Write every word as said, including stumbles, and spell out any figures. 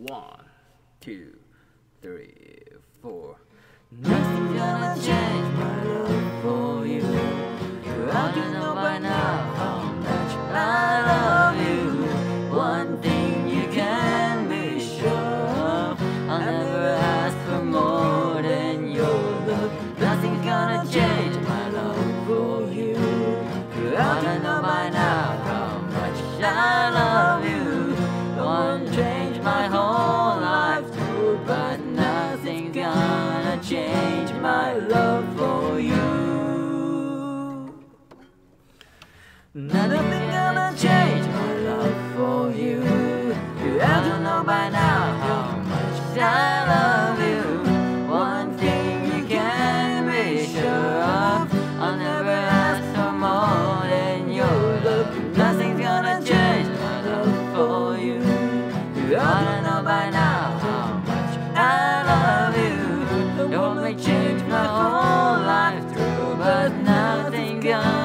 One, two, three, four. Nothing's gonna change my love for you. How do you know by now how much I love you? One thing you can be sure of, I'll never ask for more than your love. Nothing's gonna change my love for you. How do you know by now how much I love you? Don't change my whole life through, but nothing's gonna change my love for you. Nothing's gonna change my love for you. I don't know by now how much I love you. One thing you can be sure of, I'll never ask for more than your love. Nothing's gonna change my love for you. I don't know by now how much I love you. Don't make change my whole life through, but nothing's gonna